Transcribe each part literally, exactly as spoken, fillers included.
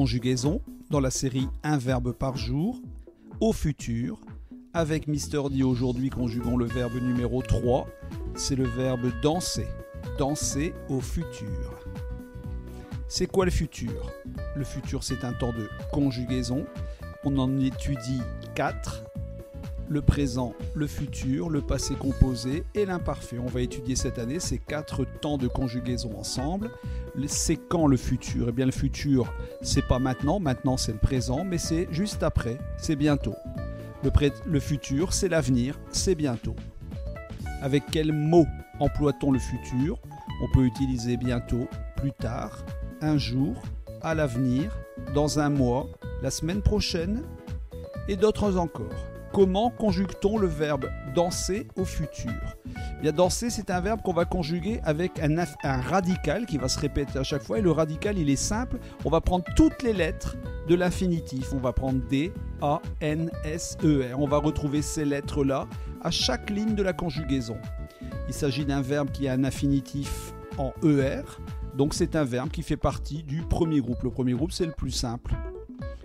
conjugaisons dans la série Un verbe par jour, au futur. Avec Mister D aujourd'hui, conjuguons le verbe numéro trois, c'est le verbe danser, danser au futur. C'est quoi le futur? Le futur, c'est un temps de conjugaison, on en étudie quatre. Le présent, le futur, le passé composé et l'imparfait. On va étudier cette année ces quatre temps de conjugaison ensemble. C'est quand le futur? Eh bien le futur, c'est pas maintenant, maintenant c'est le présent, mais c'est juste après, c'est bientôt. Le, pré- le futur, c'est l'avenir, c'est bientôt. Avec quel mot emploie-t-on le futur? On peut utiliser bientôt, plus tard, un jour, à l'avenir, dans un mois, la semaine prochaine et d'autres encore. Comment conjugue-t-on le verbe danser au futur? Bien, danser, c'est un verbe qu'on va conjuguer avec un, un radical qui va se répéter à chaque fois. Et le radical, il est simple. On va prendre toutes les lettres de l'infinitif. On va prendre D, A, N, S, E, R. On va retrouver ces lettres-là à chaque ligne de la conjugaison. Il s'agit d'un verbe qui a un infinitif en E R. Donc, c'est un verbe qui fait partie du premier groupe. Le premier groupe, c'est le plus simple.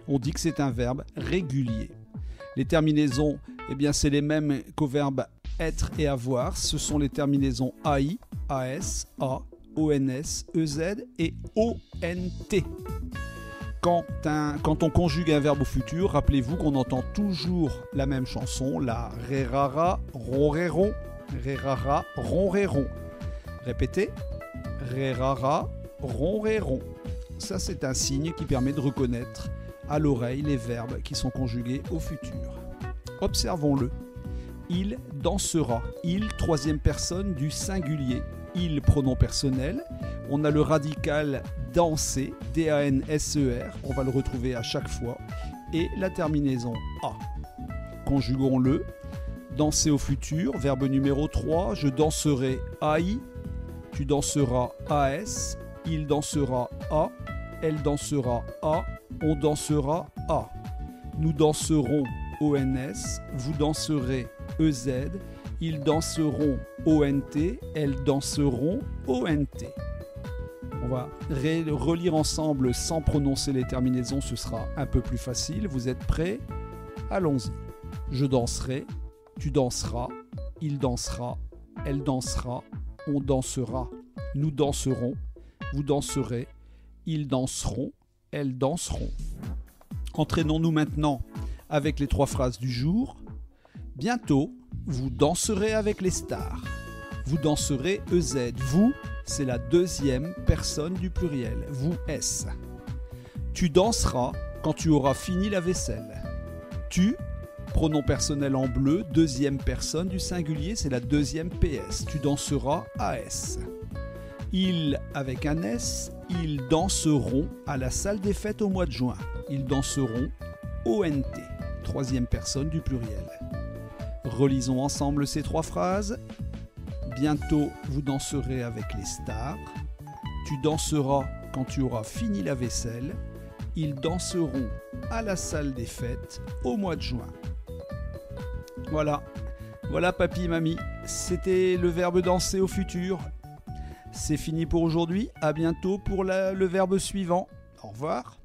On dit que c'est un verbe régulier. Les terminaisons, eh bien, c'est les mêmes qu'aux verbes être et avoir. Ce sont les terminaisons A I, A S, A, O N S, E Z et O N T. Quand, un, quand on conjugue un verbe au futur, rappelez-vous qu'on entend toujours la même chanson, la rérara, ronréron, rérara, ronréron. Répétez, rérara, ronréron. Ça, c'est un signe qui permet de reconnaître à l'oreille les verbes qui sont conjugués au futur. Observons-le. Il dansera. Il, troisième personne du singulier. Il, pronom personnel. On a le radical danser, D A N S E R. On va le retrouver à chaque fois. Et la terminaison A. Conjuguons-le. Danser au futur, verbe numéro trois. Je danserai A I. Tu danseras A S. Il dansera A. Elle dansera A. On dansera A. Nous danserons O N S, vous danserez E Z, ils danseront O N T, elles danseront O N T. On va relire ensemble sans prononcer les terminaisons, ce sera un peu plus facile. Vous êtes prêts? Allons-y. Je danserai, tu danseras, il dansera, elle dansera, on dansera, nous danserons, vous danserez, ils danseront, elles danseront. Entraînons-nous maintenant avec les trois phrases du jour. Bientôt, vous danserez avec les stars. Vous danserez E Z. Vous, c'est la deuxième personne du pluriel. Vous S. Tu danseras quand tu auras fini la vaisselle. Tu, pronom personnel en bleu, deuxième personne du singulier, c'est la deuxième P S. Tu danseras A S. Ils, avec un S, ils danseront à la salle des fêtes au mois de juin. Ils danseront O N T, troisième personne du pluriel. Relisons ensemble ces trois phrases. Bientôt, vous danserez avec les stars. Tu danseras quand tu auras fini la vaisselle. Ils danseront à la salle des fêtes au mois de juin. Voilà, voilà papy, mamie, c'était le verbe danser au futur. C'est fini pour aujourd'hui, à bientôt pour la, le verbe suivant. Au revoir.